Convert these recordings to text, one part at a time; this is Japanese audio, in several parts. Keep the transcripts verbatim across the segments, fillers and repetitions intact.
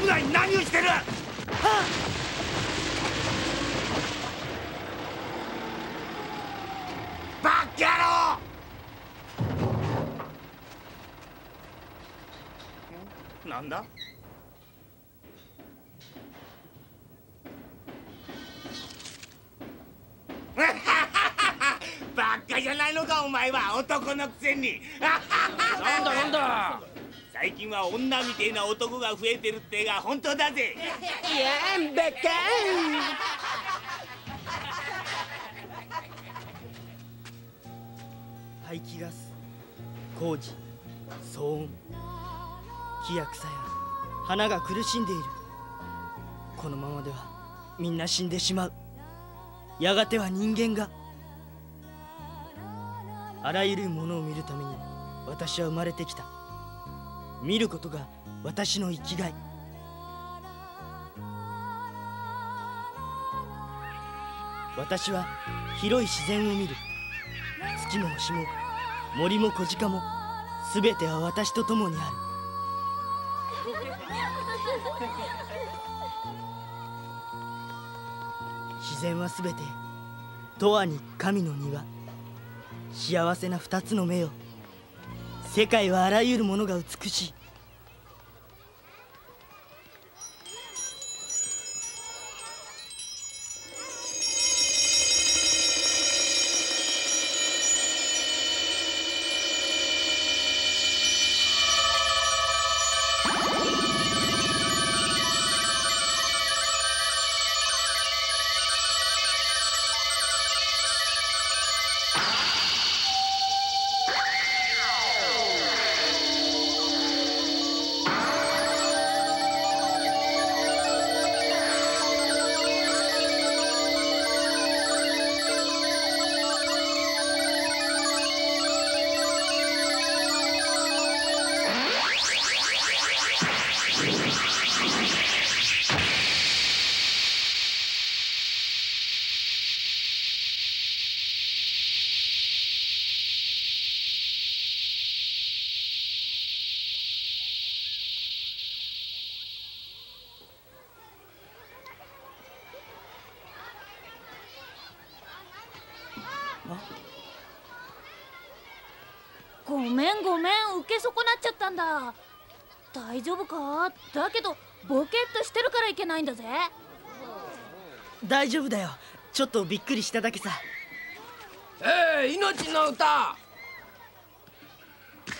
危ない、何をしてる。はっ、なんだ？バカじゃないのかお前は、男のくせに。なんだなんだ。最近は女みてえな男が増えてるってが本当だぜ。いやんばかん。排気ガス、工事、騒音、木や草や花が苦しんでいる。このままではみんな死んでしまう。やがては人間が。あらゆるものを見るために私は生まれてきた。見ることが私の生きがい。私は広い自然を見る。月も星も森も小鹿も全ては私と共にある。自然は全て永遠に神の庭。幸せな二つの目よ。世界はあらゆるものが美しい。ごめんごめん、受け損なっちゃったんだ。大丈夫か？だけどボケっとしてるからいけないんだぜ。大丈夫だよ、ちょっとびっくりしただけさ。ええー、命の歌。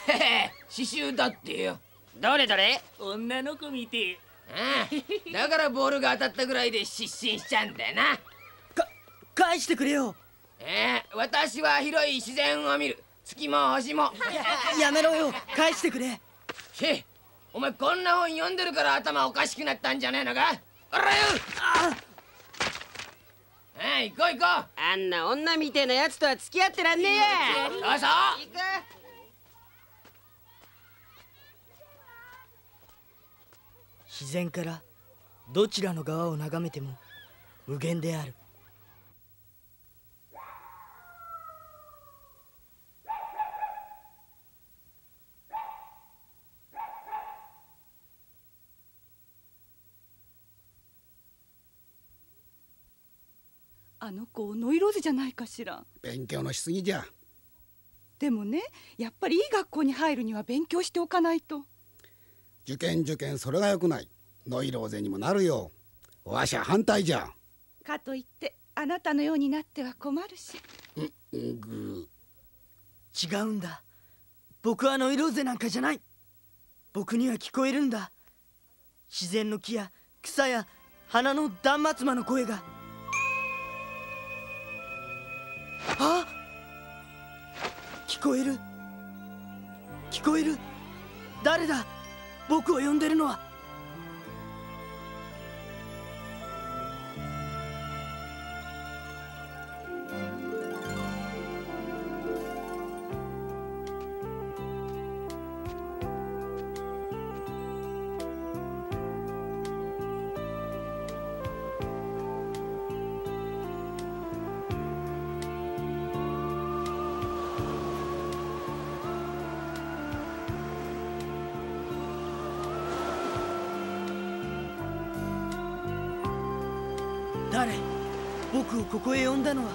へへ、刺繍だってよ。どれどれ。女の子見て。ああ、だからボールが当たったぐらいで失神しちゃうんだよな。か返してくれよ。ええー、私は広い自然を見る。月も星も。 や, やめろよ、返してくれ。へっ、お前こんな本読んでるから頭おかしくなったんじゃねえのか。おらよ。ああ、行こう行こう。あんな女みてえなやつとは付き合ってらんねえや。そうそう、行く。自然からどちらの側を眺めても無限である。あの子ノイローゼじゃないかしら。勉強のしすぎじゃ。でもね、やっぱりいい学校に入るには勉強しておかないと。受験受験、それが良くない。ノイローゼにもなるよ。わしゃ反対じゃ。かといってあなたのようになっては困るし。うん、ぐー。違うんだ、僕はノイローゼなんかじゃない。僕には聞こえるんだ。自然の木や草や花の断末魔の声が。あ、聞こえる聞こえる。誰だ、僕を呼んでるのは。ーレ、僕をここへ呼んだのは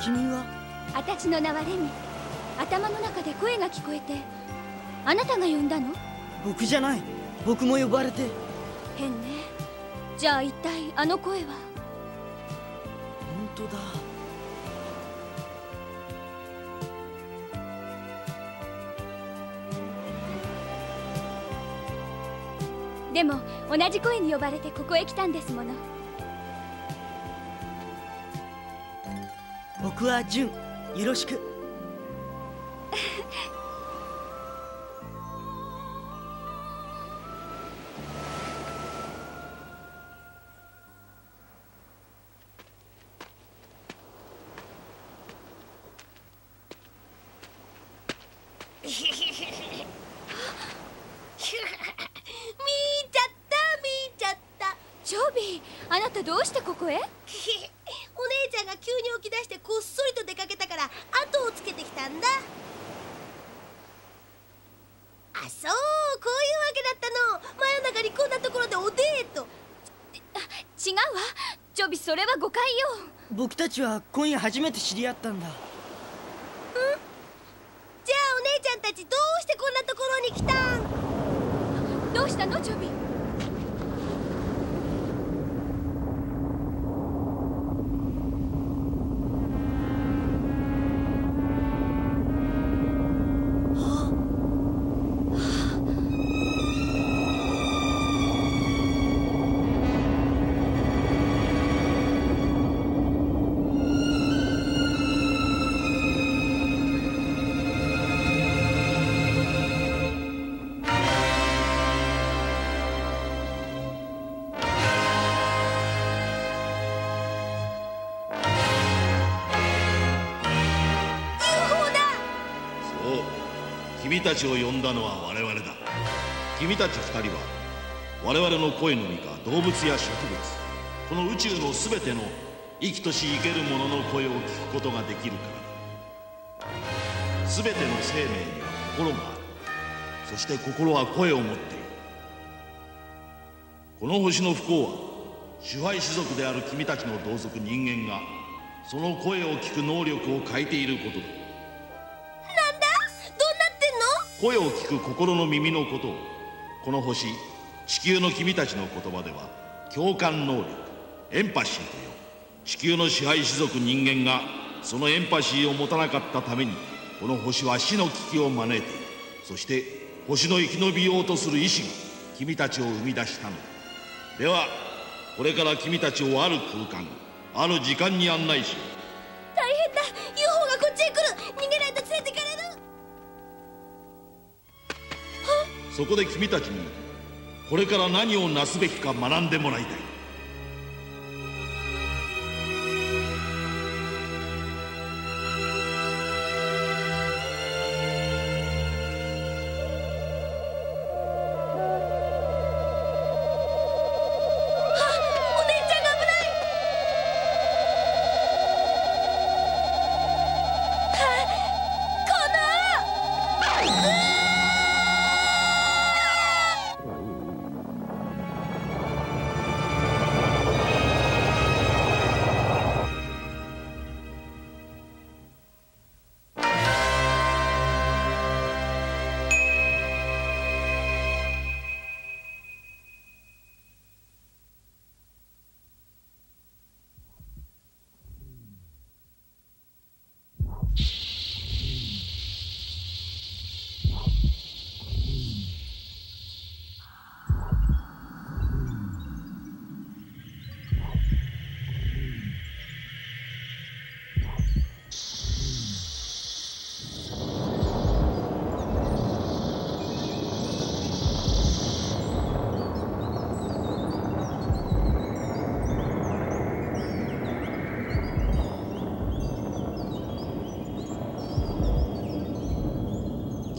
君は。私の名はレミ。頭の中で声が聞こえて、あなたが呼んだの？僕じゃない。僕も呼ばれて。変ね。じゃあ一体あの声は？本当だ。でも同じ声に呼ばれてここへ来たんですもの。僕はジュン、よろしく。見ちゃった、見ちゃった。ジョビー、あなたどうしてここへ？お姉ちゃんが急に起き出してこっそりと出かけたから後をつけてきたんだ。あ、そう、こういうわけだったの。真夜中にこんなところでおデート。あ、違うわジョビ、それは誤解よ。僕たちは今夜初めて知り合ったんだ。うん、じゃあお姉ちゃんたちどうしてこんなところに来たん？どうしたのジョビ？君たちを呼んだのは我々だ。君たち二人は我々の声のみか動物や植物、この宇宙のすべての生きとし生けるものの声を聞くことができるからだ。すべての生命には心がある。そして心は声を持っている。この星の不幸は支配種族である君たちの同族人間がその声を聞く能力を欠いていることだ。声を聞く心の耳のことを、この星地球の君たちの言葉では共感能力、エンパシーと呼ぶ。地球の支配種族人間がそのエンパシーを持たなかったために、この星は死の危機を招いている。そして星の生き延びようとする意志が君たちを生み出したのだ。ではこれから君たちをある空間、ある時間に案内しよう。大変だ、 ユーフォー がこっちへ来る。逃げないと連れてかれる。そこで君たちにこれから何をなすべきか学んでもらいたい。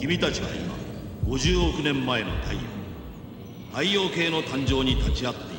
君たちは今ごじゅうおくねんまえの太陽太陽系の誕生に立ち会っている。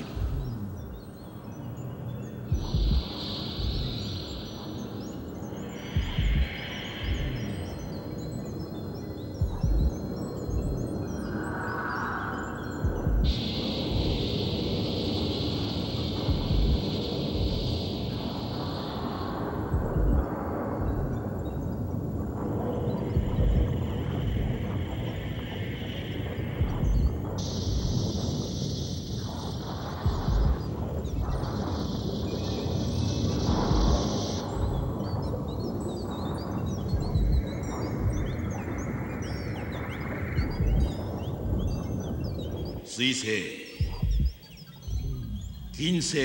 水星、金星、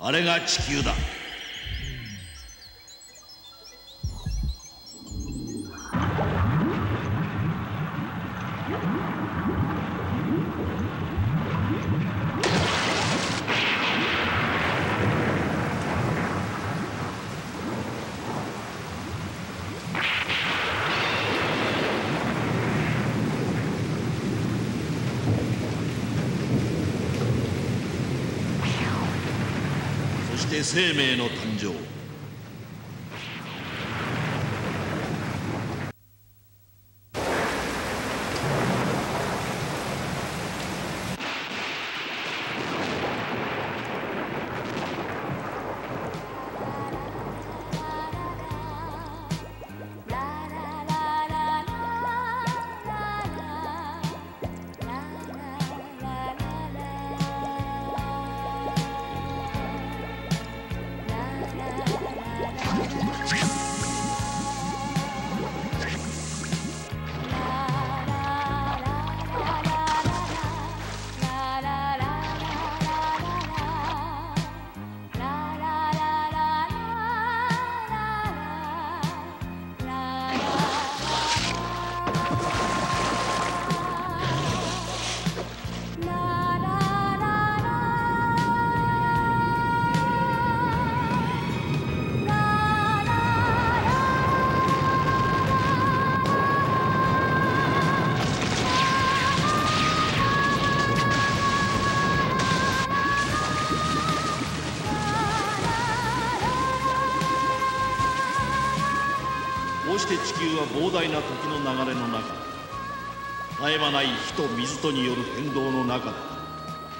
あれが地球だ。生命の誕生。地球は膨大な時の流れの中、絶え間ない火と水とによる変動の中で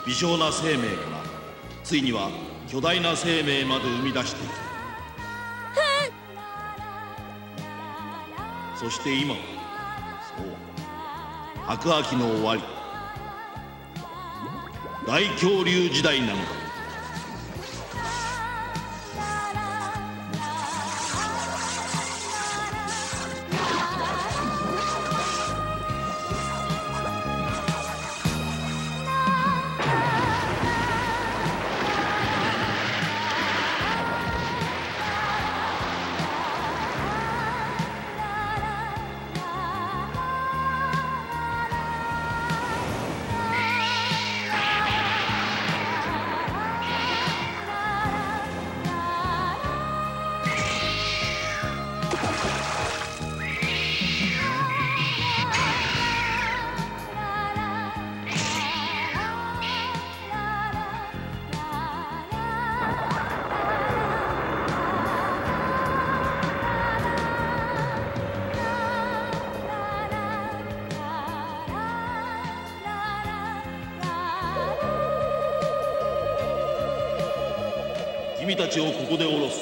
微小な生命からついには巨大な生命まで生み出していく。そして今はそう白亜紀の終わり、大恐竜時代なのだ。君たちをここで降ろす。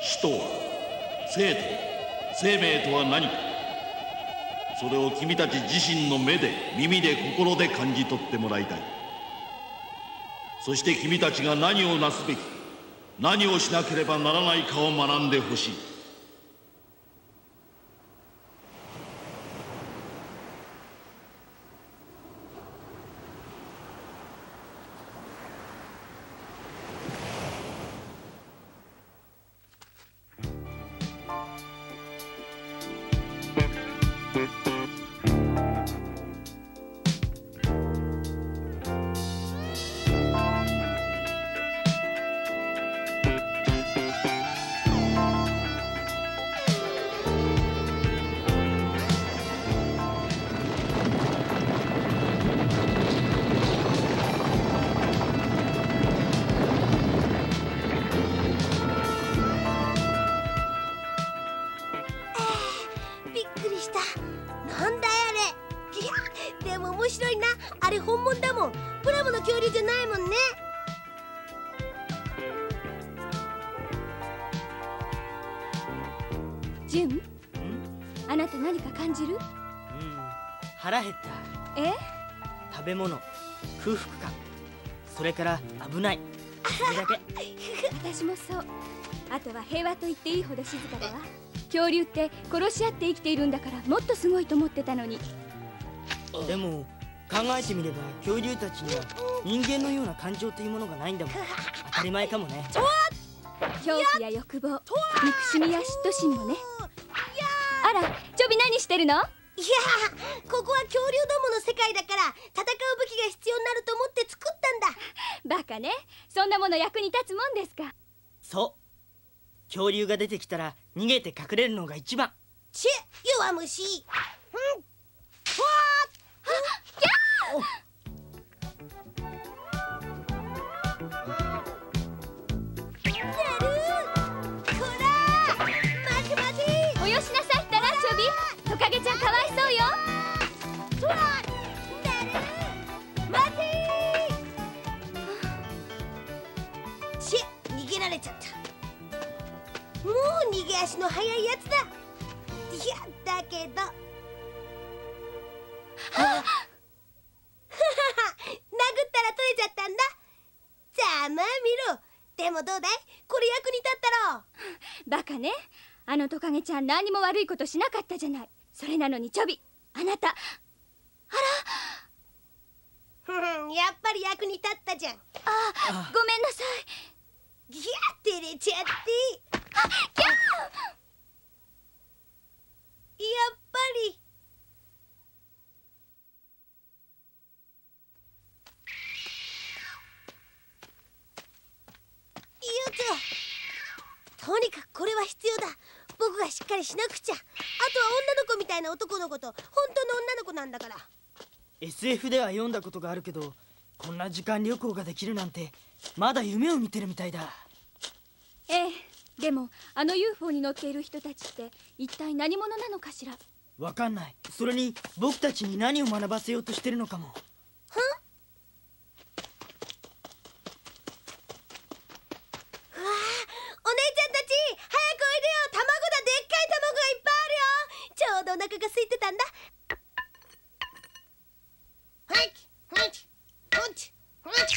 死とは、生とは、生命とは何か、それを君たち自身の目で耳で心で感じ取ってもらいたい。そして君たちが何をなすべき、何をしなければならないかを学んでほしい。っくりした。なんだよあれ。いやでも面白いな。あれ本物だもん。プラモの恐竜じゃないもんね。ジュン、あなた何か感じる？うん、腹減った。え？食べ物、空腹感、それから危ない。それだけ。私もそう。あとは平和と言っていいほど静かだわ。恐竜って殺し合って生きているんだからもっとすごいと思ってたのに。でも考えてみれば恐竜たちには人間のような感情というものがないんだもん。当たり前かもね。恐怖や欲望、憎しみや嫉妬心もね。あら、チョビ何してるの？いや、ここは恐竜どもの世界だから戦う武器が必要になると思って作ったんだ。バカね、そんなもの役に立つもんですか。そう。恐竜が出てきたら逃げて隠れるのが一番。チェ、弱虫。うん。わあ。もう逃げ足の速いやつだ。いやだけど、はあ、殴ったら取れちゃったんだ。ざまあみろ。でもどうだい、これ役に立ったろう。バカね、あのトカゲちゃん何にも悪いことしなかったじゃない。それなのにチョビ、あなた、あらやっぱり役に立ったじゃん。ああ、ごめんなさい。いや照れちゃって。やっぱりよっと。とにかくこれは必要だ。僕がしっかりしなくちゃ。あとは女の子みたいな男の子と本当の女の子なんだから。 エスエフ では読んだことがあるけど、こんな時間旅行ができるなんてまだ夢を見てるみたいだ。ええ、でもあの ユーフォー に乗っている人たちって一体何者なのかしら。わかんない。それに僕たちに何を学ばせようとしてるのかも。ふん。うわあ、お姉ちゃんたち早くおいでよ。卵だ、でっかい卵がいっぱいあるよ。ちょうどお腹が空いてたんだ。はいはいはいはい。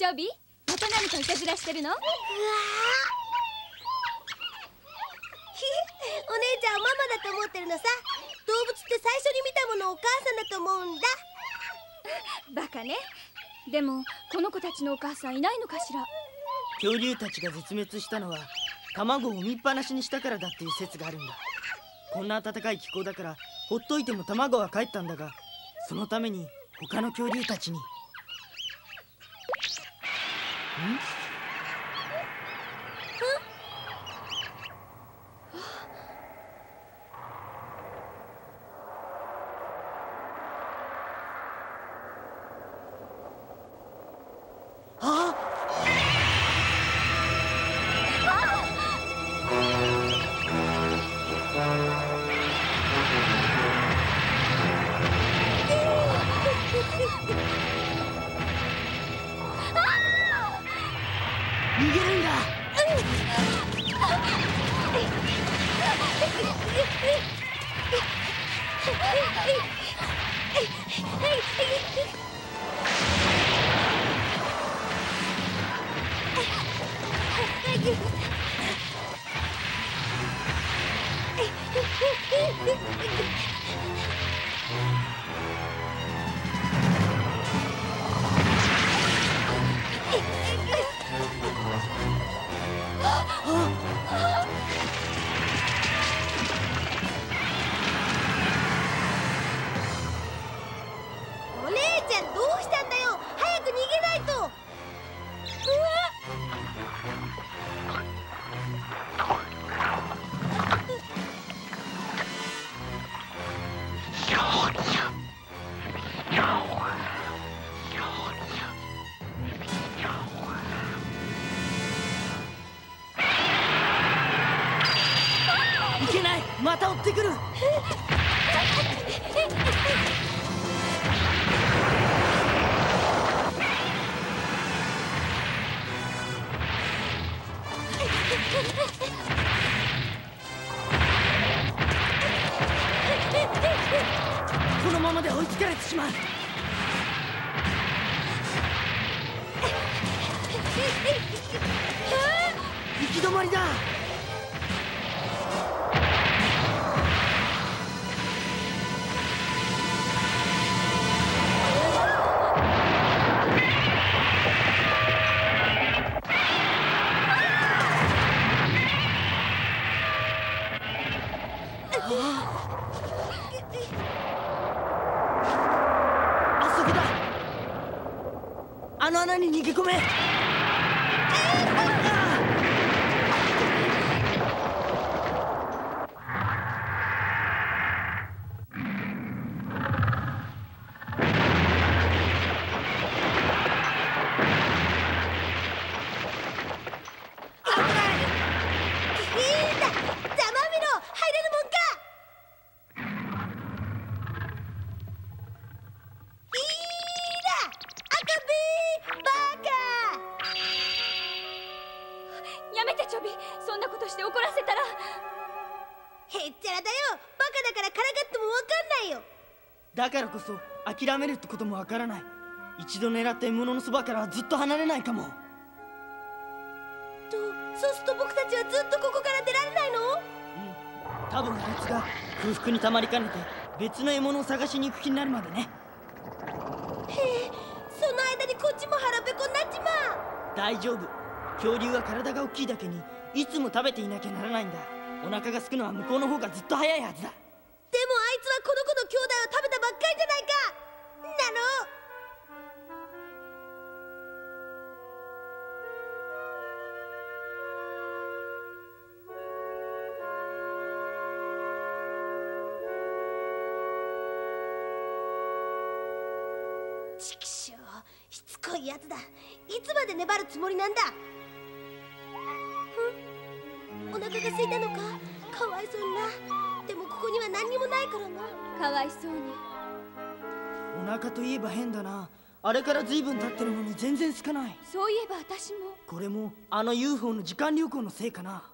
チョビ、また何かいたずらしてるの？うわーお姉ちゃんをママだと思ってるのさ。動物って最初に見たものをお母さんだと思うんだ。バカね。でもこの子たちのお母さんいないのかしら。恐竜たちが絶滅したのは卵を産みっぱなしにしたからだっていう説があるんだ。こんな暖かい気候だからほっといても卵はかえったんだが、そのために他の恐竜たちに。ん？ん？あっ！逃げるんだ。また追ってくる。このままで追いつかれてしまう。行き止まりだ。あの穴に逃げ込め。そんなことして怒らせたら。へっちゃらだよ。バカだからからかっても分かんないよ。だからこそ諦めるってことも分からない。一度狙った獲物のそばからはずっと離れないかも。とそうすると僕たちはずっとここから出られないの？うん、多分あいつが空腹にたまりかねて別の獲物を探しに行く気になるまでね。へえ、その間にこっちも腹ペコになっちまう。大丈夫、恐竜は体が大きいだけにいつも食べていなきゃならないんだ。お腹が空くのは向こうの方がずっと早いはずだ。でもあいつはこの子の兄弟を食べたばっかりじゃないか。なのちくしょう、しつこいやつだ。いつまで粘るつもりなんだ。お腹が空いたのか、かわいそうにな。でもここには何にもないからな。かわいそうに。お腹といえば変だな。あれからずいぶん経ってるのに全然空かない。そういえば私も。これもあの ユーフォー の時間旅行のせいかな。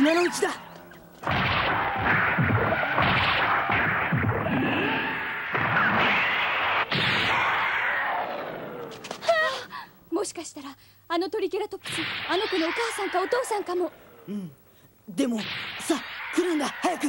今のうちだ。もしかしたらあのトリケラトプス、あの子のお母さんかお父さんかも。うん、でもさあ来るんだ、早く。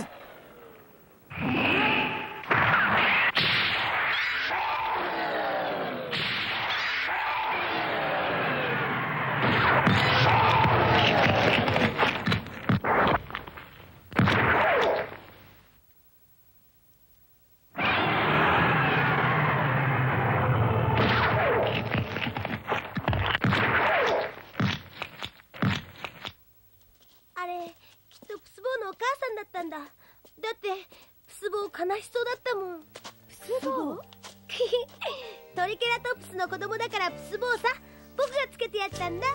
悲しそうだったもん。プスボウ？トリケラトプスの子供だからプスボウさ。僕がつけてやったんだ。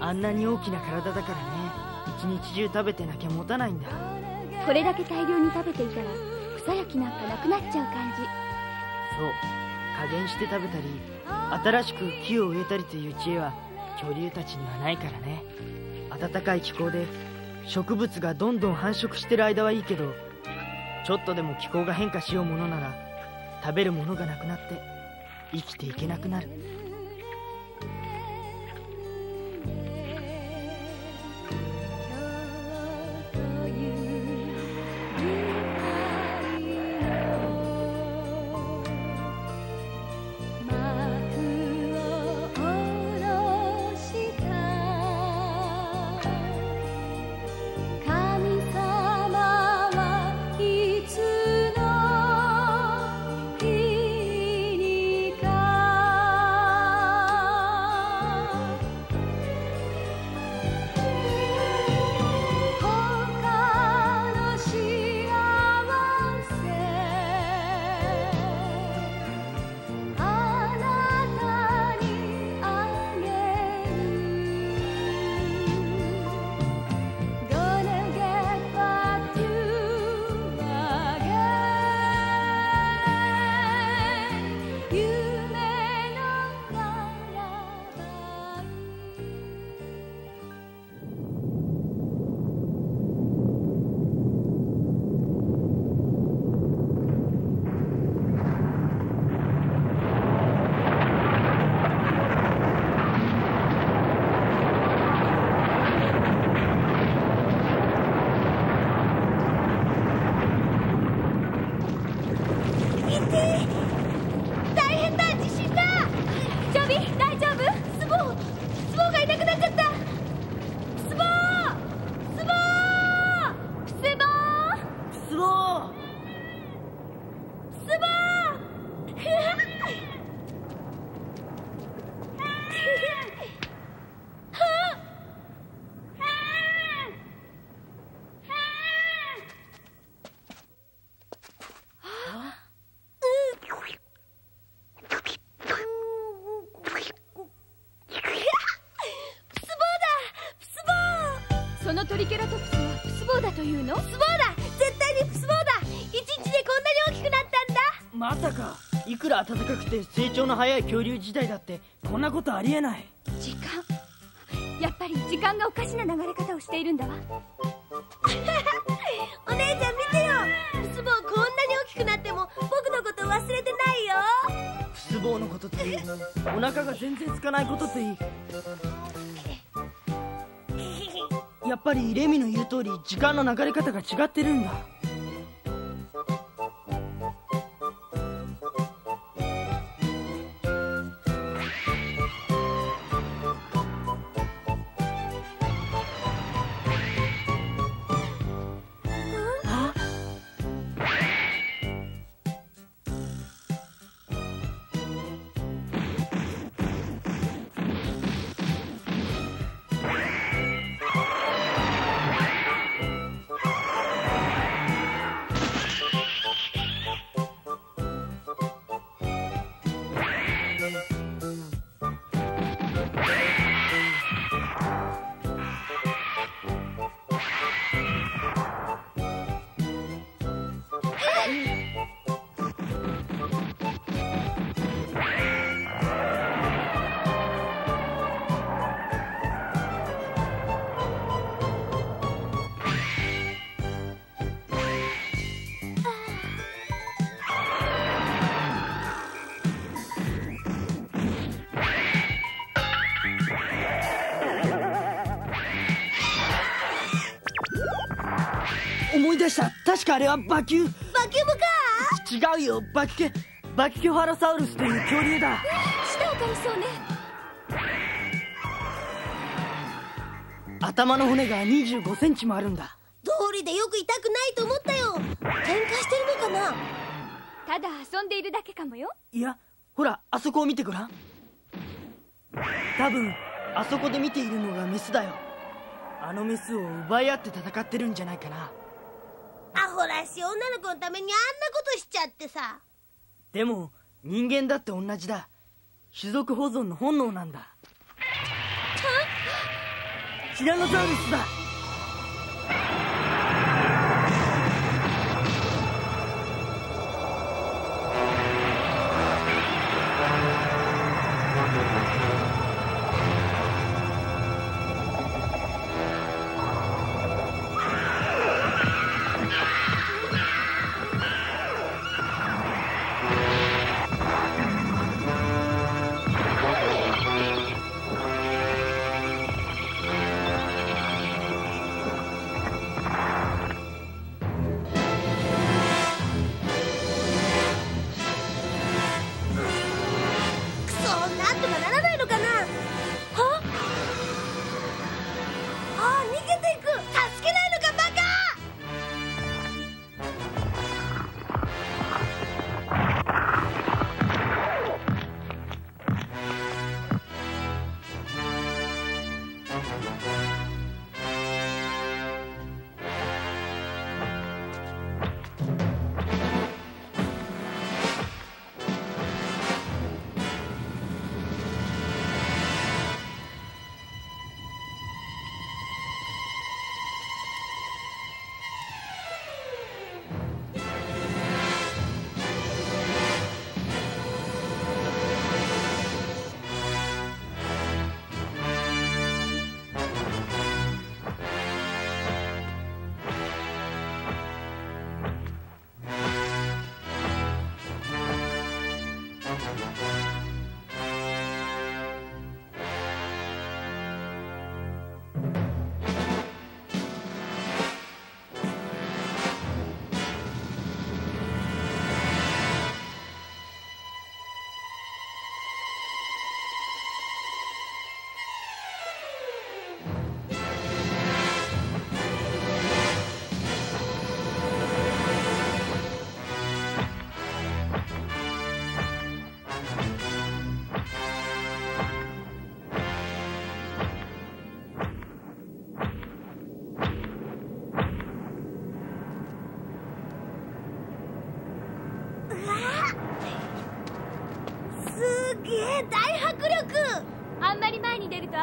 あんなに大きな体だからね、一日中食べてなきゃ持たないんだ。これだけ大量に食べていたら草焼きなんかなくなっちゃう感じ。そう、加減して食べたり新しく木を植えたりという知恵は恐竜たちにはないからね。暖かい気候で植物がどんどん繁殖してる間はいいけど、ちょっとでも気候が変化しようものなら食べるものがなくなって生きていけなくなる。トリケラトプスはプスボウだというの？プスボウだ！絶対にプスボウだ！一日でこんなに大きくなったんだ！まさか、いくら暖かくて成長の早い恐竜時代だってこんなことありえない。時間、やっぱり時間がおかしな流れ方をしているんだわ。お姉ちゃん見てよ、プスボウこんなに大きくなっても僕のこと忘れてないよ。プスボウのことっていい、お腹が全然空かないことっていい。やっぱりレミの言う通り時間の流れ方が違ってるんだ。確かあれはバキューバキュームか。違うよ、バキケバキケファロサウルスという恐竜だ。舌を借りそうね。頭の骨がにじゅうごセンチもあるんだ。どうりでよく痛くないと思ったよ。喧嘩してるのかな。ただ遊んでいるだけかもよ。いや、ほらあそこを見てごらん。多分あそこで見ているのがメスだよ。あのメスを奪い合って戦ってるんじゃないかな。アホらしい女の子のためにあんなことしちゃってさ。でも人間だって同じだ。種族保存の本能なんだ。ティラノサウルスだ。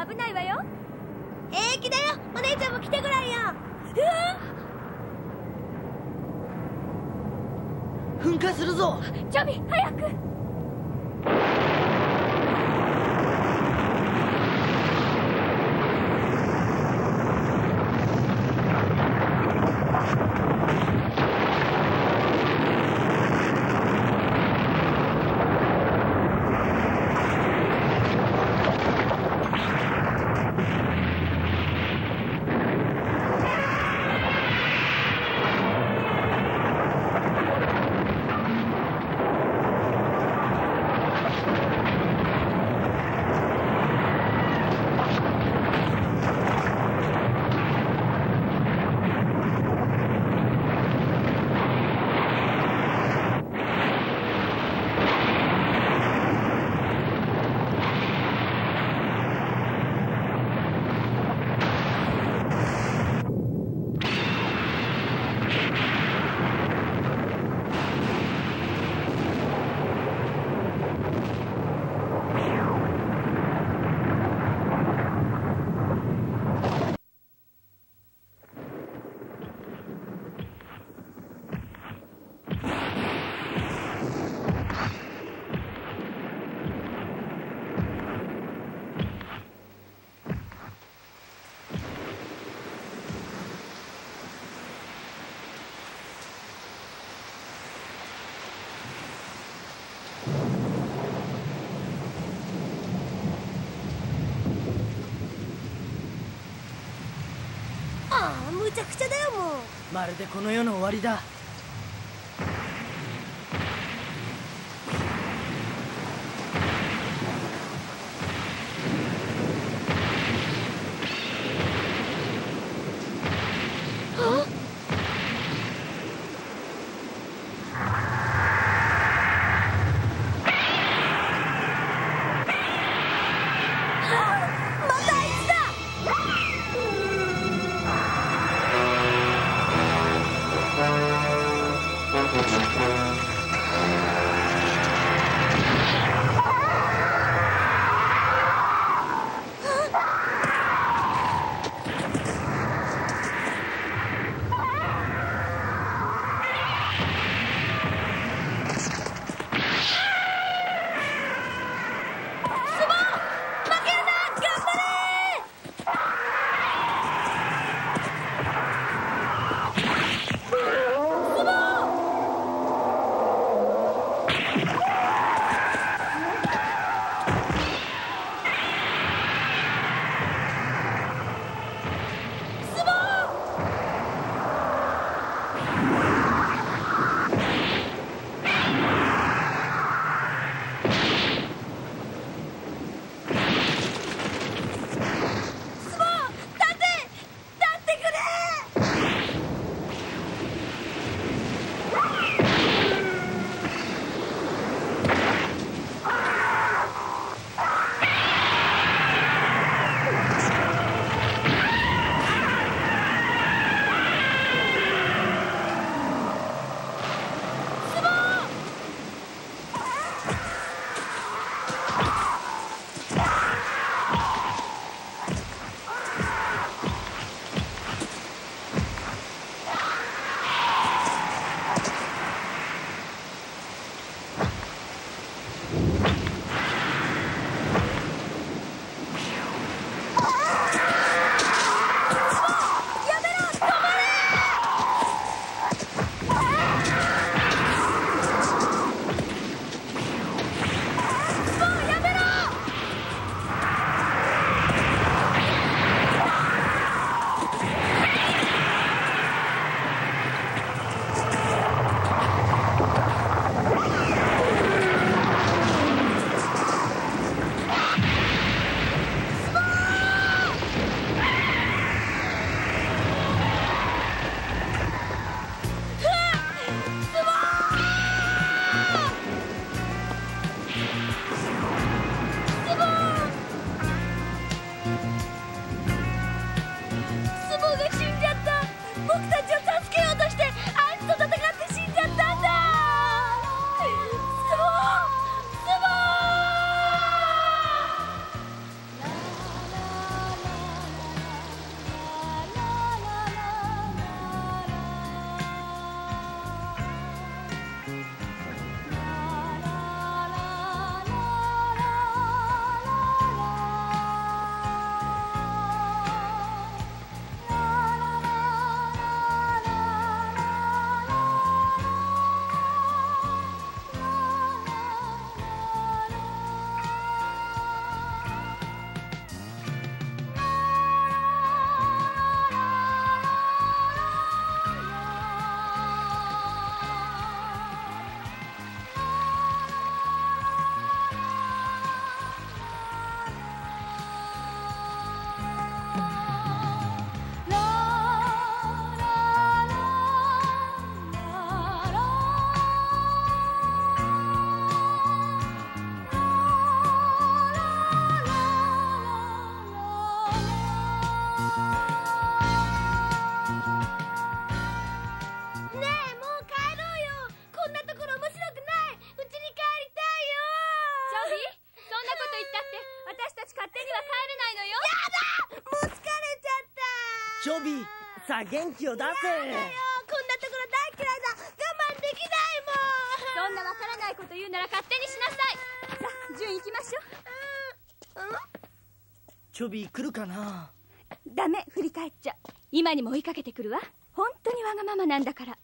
危ないわよ。平気だよ、お姉ちゃんも来てごらんよ。うわ、噴火するぞ。チョビ、早く。むちゃくちゃだよもう。まるでこの世の終わりだ。チョビ、さあ元気を出せ。やだよ、こんなところ大嫌いだ。我慢できないもん。そんなわからないこと言うなら勝手にしなさい。さあ、順行きましょう。うん、チョビ来るかな。ダメ、振り返っちゃ。今にも追いかけてくるわ。本当にわがままなんだから。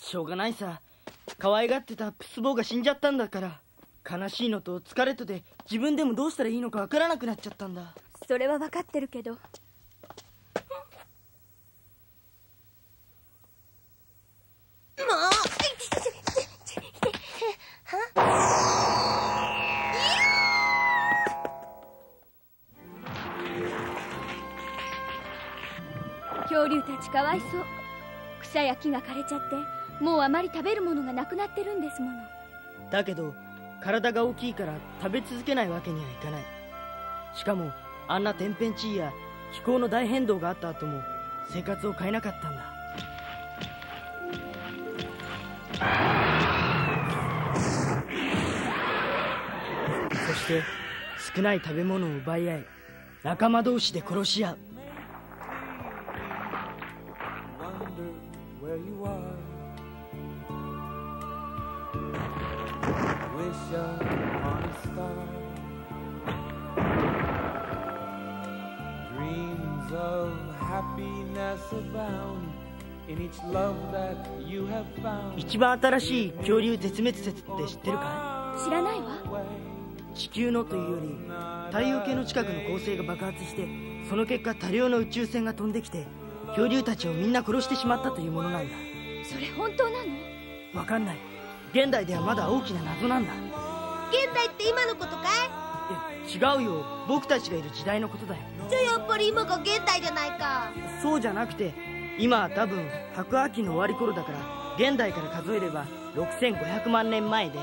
しょうがないさ。可愛がってたプスボーが死んじゃったんだから。悲しいのと疲れとで、自分でもどうしたらいいのかわからなくなっちゃったんだ。それは分かってるけど。竜たちかわいそう。草や木が枯れちゃってもうあまり食べるものがなくなってるんですもの。だけど体が大きいから食べ続けないわけにはいかない。しかもあんな天変地異や気候の大変動があった後も生活を変えなかったんだ。そして少ない食べ物を奪い合い、仲間同士で殺し合う。一番新しい恐竜絶滅説って知ってるかい？知らないわ。地球のというより太陽系の近くの恒星が爆発して、その結果多量の宇宙船が飛んできて恐竜たちをみんな殺してしまったというものなんだ。それ本当なの？わかんない。現代ではまだ大きな謎なんだ。現代って今のことかい？いや違うよ、僕たちがいる時代のことだよ。じゃあやっぱり今が現代じゃないか。そうじゃなくて今は多分白亜紀の終わり頃だから、現代から数えればろくせんごひゃくまんねんまえで。ちゅ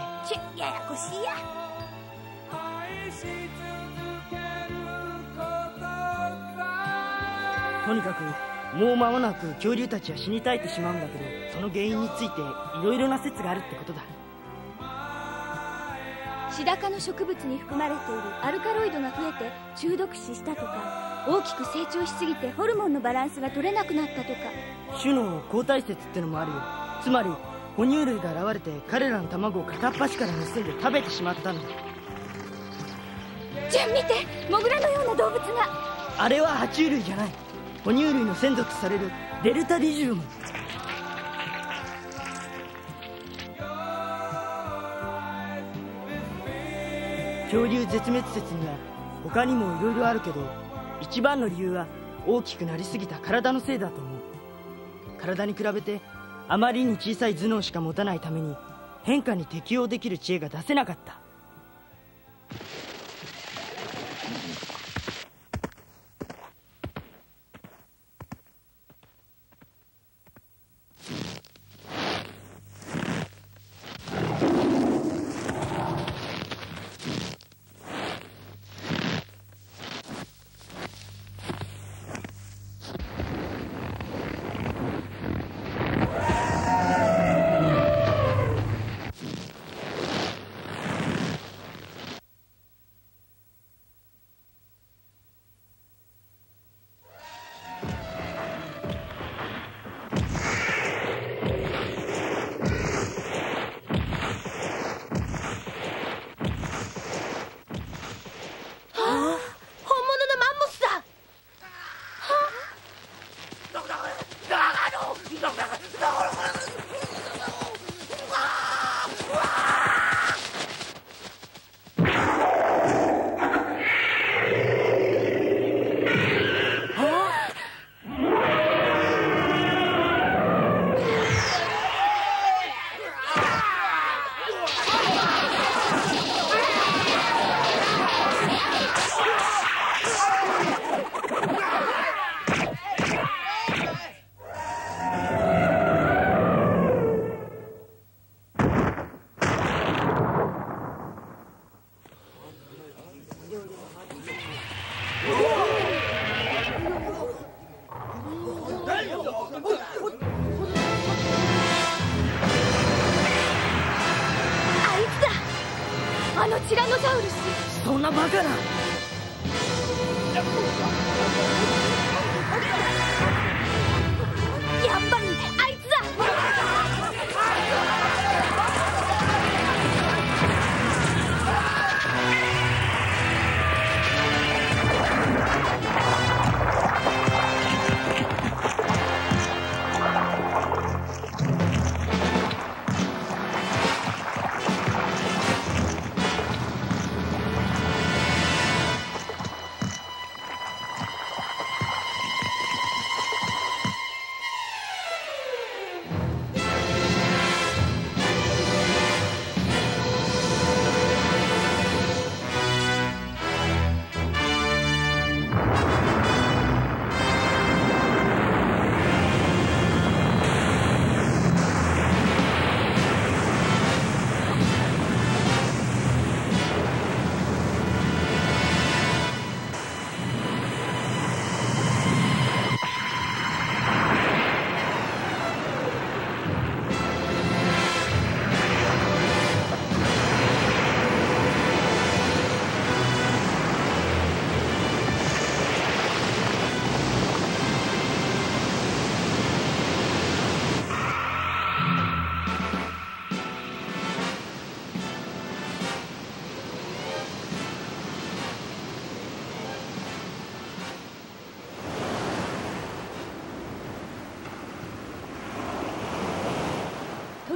ややこしいや。とにかくもう間もなく恐竜たちは死に絶えてしまうんだけど、その原因についていろいろな説があるってことだ。シダ科の植物に含まれているアルカロイドが増えて中毒死したとか、大きく成長しすぎてホルモンのバランスが取れなくなったとか。種の交代説ってのもあるよ。つまり哺乳類が現れて彼らの卵を片っ端から盗んで食べてしまったんだ。ジュン見て、モグラのような動物が。あれは爬虫類じゃない。哺乳類の先祖とされるデルタリジウム。恐竜絶滅説には他にもいろいろあるけど、一番の理由は大きくなりすぎた体のせいだと思う。体に比べてあまりに小さい頭脳しか持たないために、変化に適応できる知恵が出せなかった。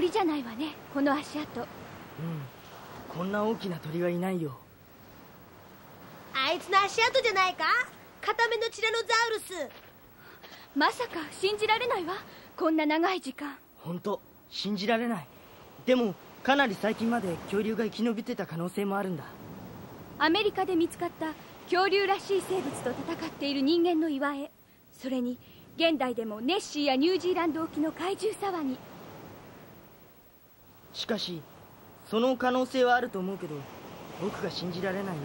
鳥じゃないわね、この足跡。うん、こんな大きな鳥はいないよ。あいつの足跡じゃないか、固めのティラノザウルス。まさか、信じられないわ、こんな長い時間。本当、信じられない。でもかなり最近まで恐竜が生き延びてた可能性もあるんだ。アメリカで見つかった恐竜らしい生物と戦っている人間の岩絵、それに現代でもネッシーやニュージーランド沖の怪獣騒ぎ。しかしその可能性はあると思うけど、僕が信じられない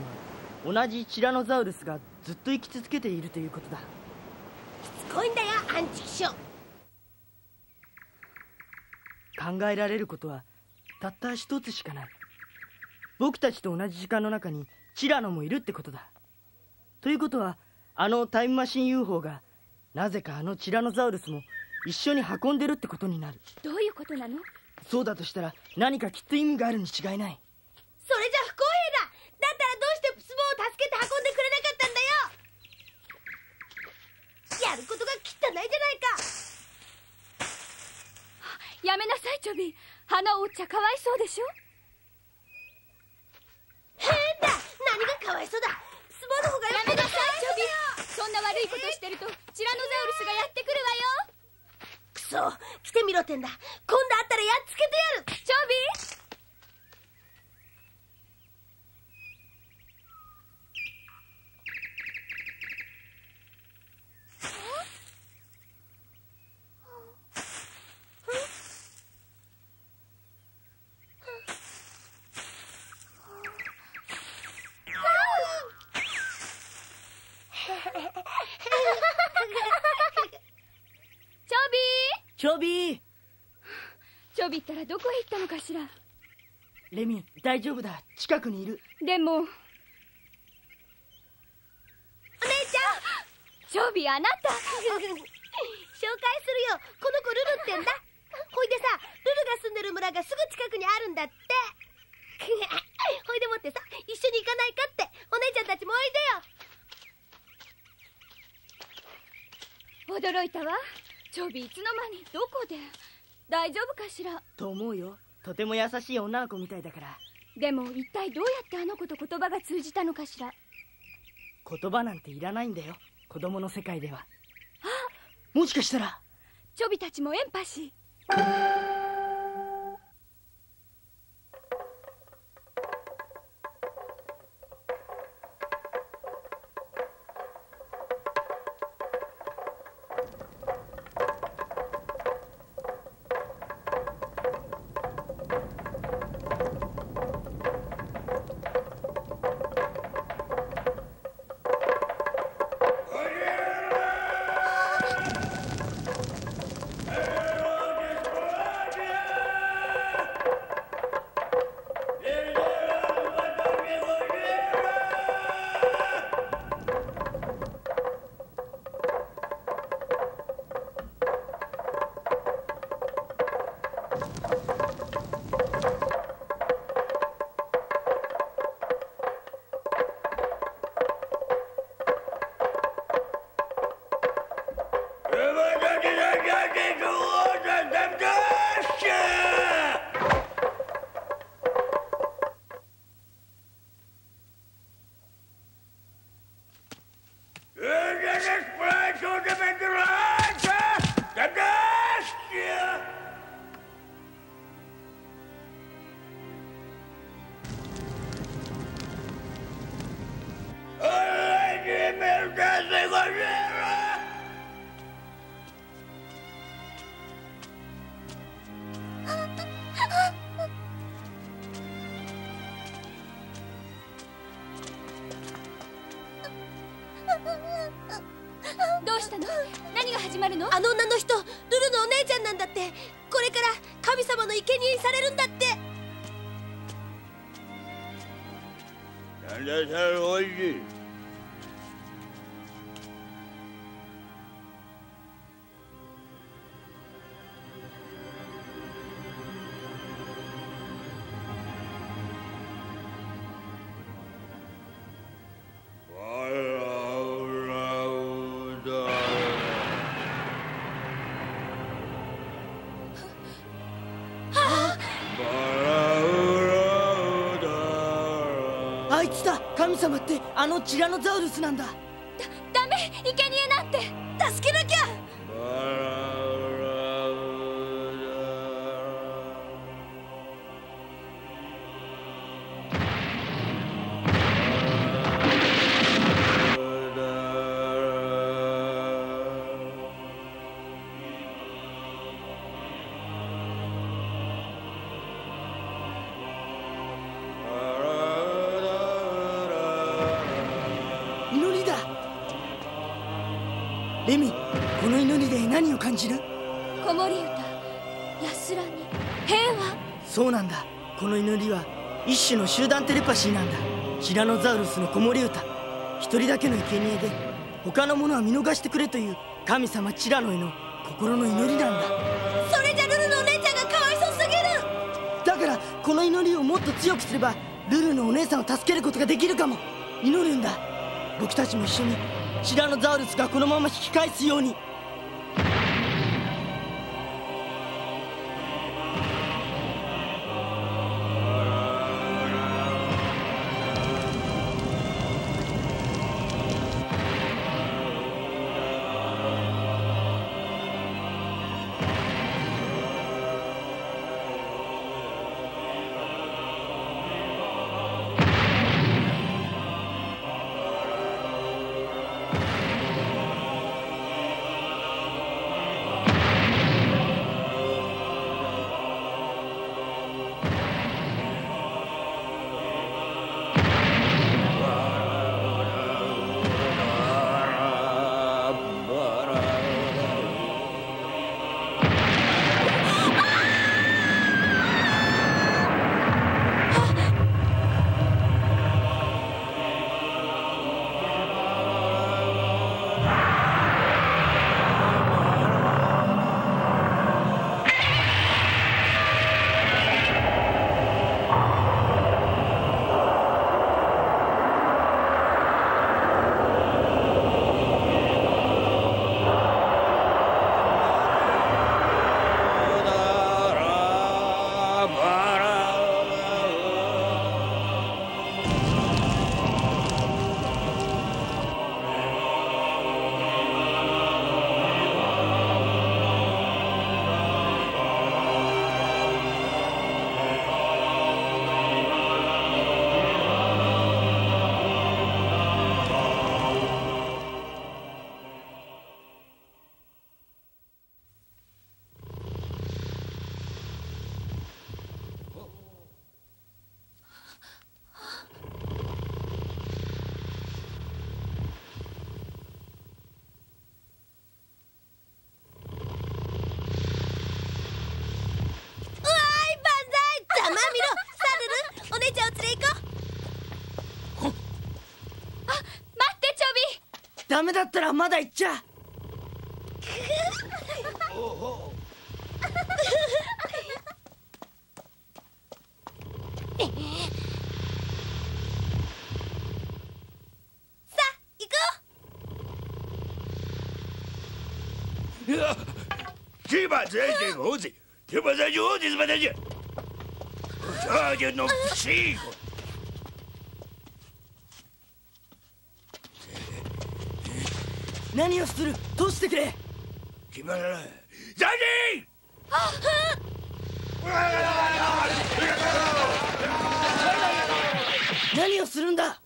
のは同じティラノザウルスがずっと生き続けているということだ。しつこいんだよ、アンチキショ。考えられることはたった一つしかない。僕たちと同じ時間の中にチラノもいるってことだ。ということは、あのタイムマシン ユーフォー がなぜかあのチラノザウルスも一緒に運んでるってことになる。どういうことなの？そうだとしたら何かきっと意味があるに違いない。それじゃ不公平だ。だったらどうしてプスボを助けて運んでくれなかったんだよ。やることが汚いじゃないか。やめなさい、チョビ。花を折っちゃかわいそうでしょ。変だ、何がかわいそうだ。スボの方がやめなさい、チョビ。そんな悪いことしてるとチラノザウルスがやってくるわよ。クソ、来てみろってんだ。今度会ったらやっつけてやる、チョビ。チョビー、チョビったらどこへ行ったのかしら。レミ、大丈夫だ、近くにいる。でもお姉ちゃん、チョビ、あなた紹介するよ、この子ルルってんだ。ほいでさ、ルルが住んでる村がすぐ近くにあるんだってほいでもってさ、一緒に行かないかって、お姉ちゃんたちもおいでよ。驚いたわ、チョビ、いつの間にどこで。大丈夫かしら。と思うよ、とても優しい女の子みたいだから。でも一体どうやってあの子と言葉が通じたのかしら。言葉なんていらないんだよ、子供の世界では。あ、もしかしたらチョビたちもエンパシー。あの女の人、ルルのお姉ちゃんなんだって。これから神様の生贄にされるんだって。なんだそれ、おいしい。Ah! あいつだ、神様ってあのティラノザウルスなんだ。だダメ、生贄なんて、助けなきゃ。レミ、この祈りで何を感じる？子守歌、安らぎ、平和。そうなんだ。この祈りは一種の集団テレパシーなんだ。ティラノザウルスの子守歌、一人だけの生贄で他のものは見逃してくれという神様ティラノへの心の祈りなんだ。それじゃルルのお姉ちゃんがかわいそうすぎる。だからこの祈りをもっと強くすればルルのお姉さんを助けることができるかも。祈るんだ。僕たちも一緒にティラノザウルスがこのまま引き返すように。ダメだったらまだ行っちゃう。何をする？どうしてくれ？決まらない。残念！あっ！何をするんだ？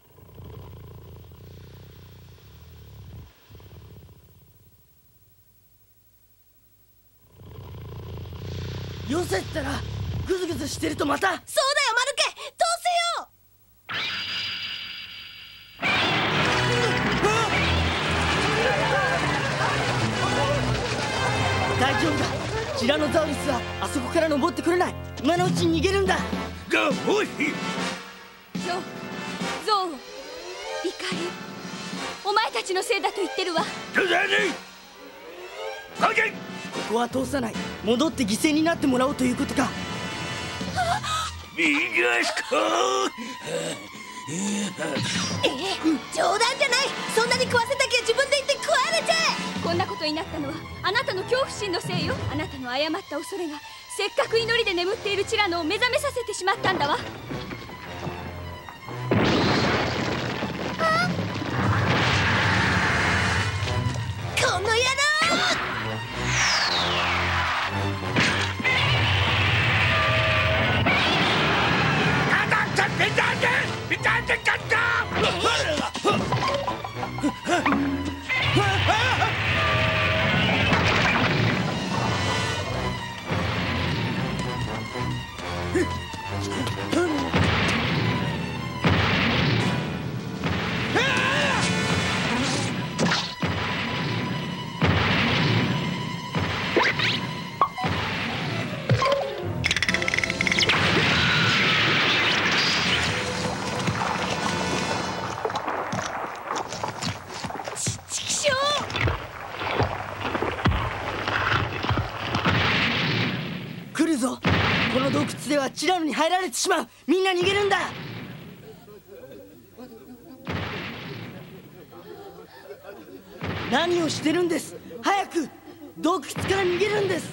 よせったらグズグズしてるとまた。そうだよ、マルケ、どうせよ。大丈夫だ。ティラノザウルスはあそこから登ってくれない。今のうちに逃げるんだ。がもしゾウ、ゾウを怒り、お前たちのせいだと言ってるわ。ここは通さない。戻って犠牲になってもらおうということか。右足か。え、冗談じゃない。そんなに食わせたきゃ自分で言って食われちゃえ。こんなことになったのはあなたの恐怖心のせいよ。あなたの誤った恐れがせっかく祈りで眠っているティラノを目覚めさせてしまったんだわ。チラノに入られてしまう。みんな逃げるんだ。何をしてるんです。早く洞窟から逃げるんです。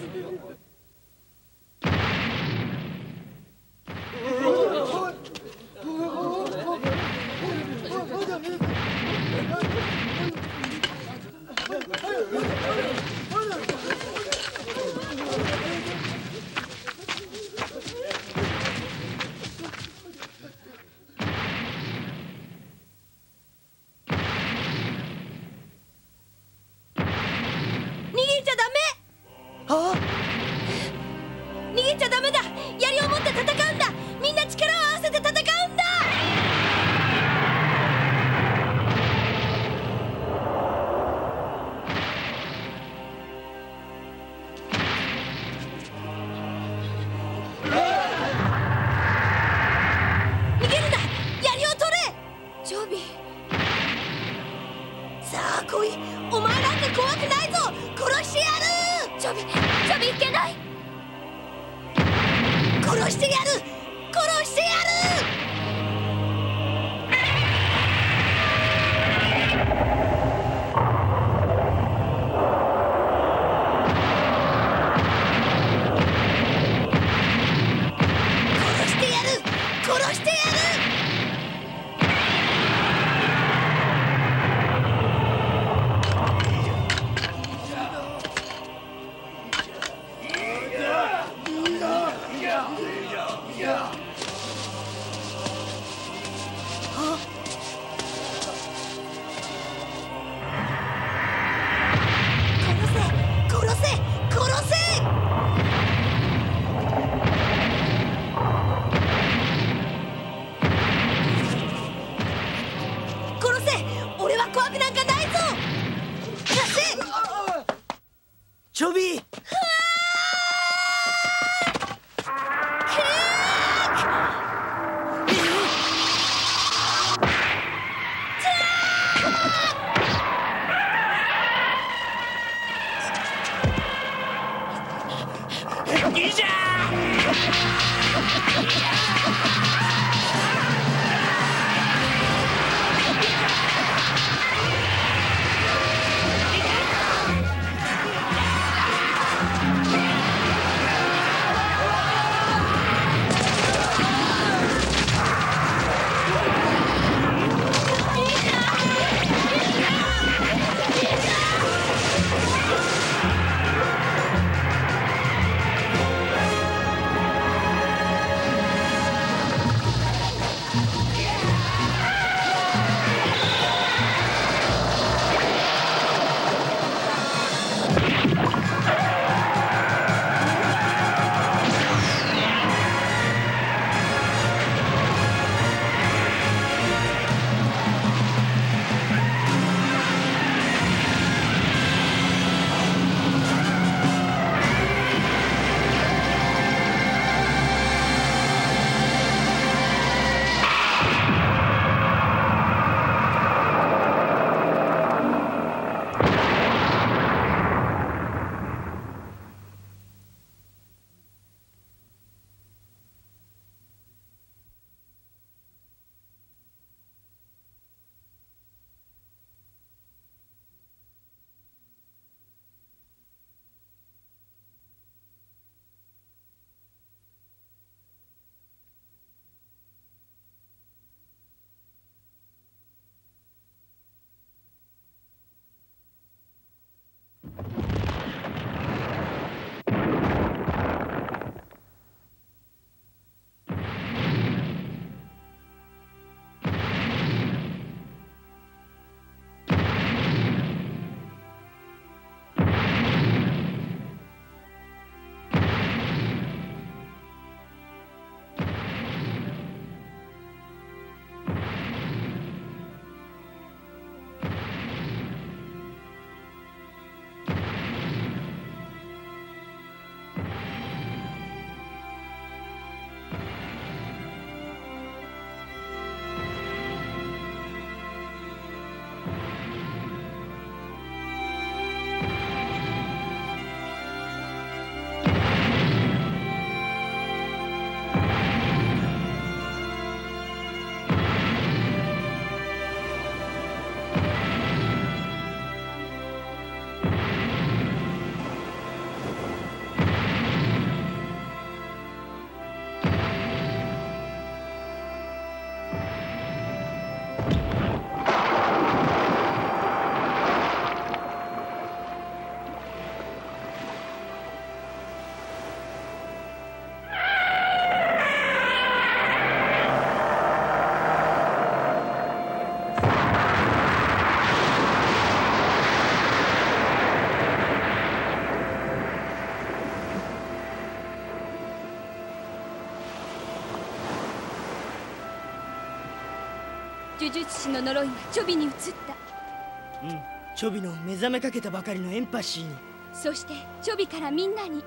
呪術師の呪いがチョビに移った。うん、チョビの目覚めかけたばかりのエンパシーに、そしてチョビからみんなに。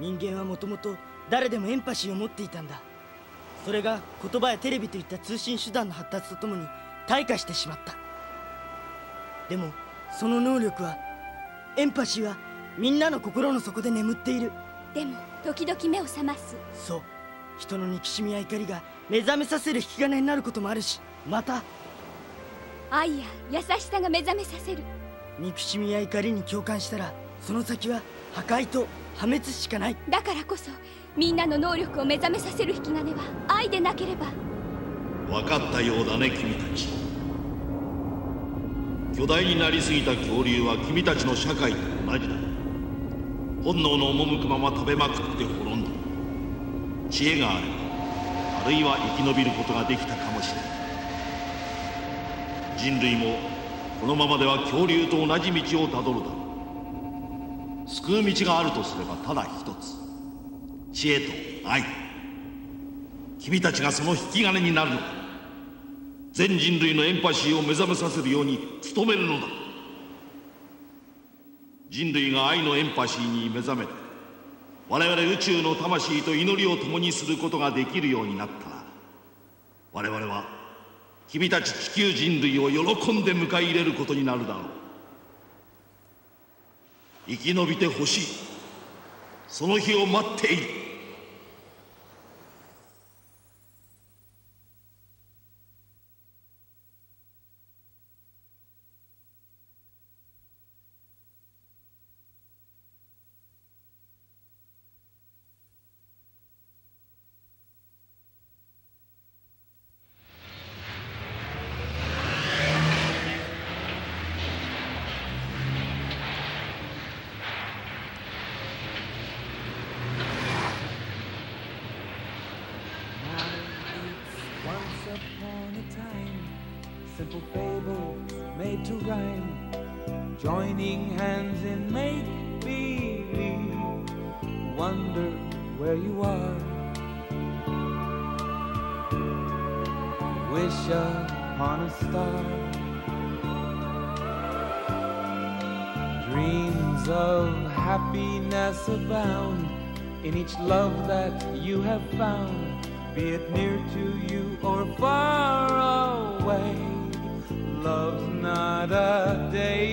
人間はもともと誰でもエンパシーを持っていたんだ。それが言葉やテレビといった通信手段の発達とともに退化してしまった。でもその能力は、エンパシーはみんなの心の底で眠っている。でも時々目を覚ます。そう、人の憎しみや怒りが目覚めさせる引き金になることもあるし、また愛や優しさが目覚めさせる。憎しみや怒りに共感したら、その先は破壊と破滅しかない。だからこそみんなの能力を目覚めさせる引き金は愛でなければ。分かったようだね、君たち。巨大になりすぎた恐竜は君たちの社会と同じだ。本能の赴くまま食べまくって滅んだ。知恵があれば、あるいは生き延びることができたかもしれない。人類もこのままでは恐竜と同じ道をたどるだろう。救う道があるとすればただ一つ、知恵と愛。君たちがその引き金になるのだ。全人類のエンパシーを目覚めさせるように努めるのだ。人類が愛のエンパシーに目覚めて、我々宇宙の魂と祈りを共にすることができるようになったら、我々は君たち地球人類を喜んで迎え入れることになるだろう。生き延びてほしい。その日を待っている。Abound in each love that you have found, be it near to you or far away. Love's not a day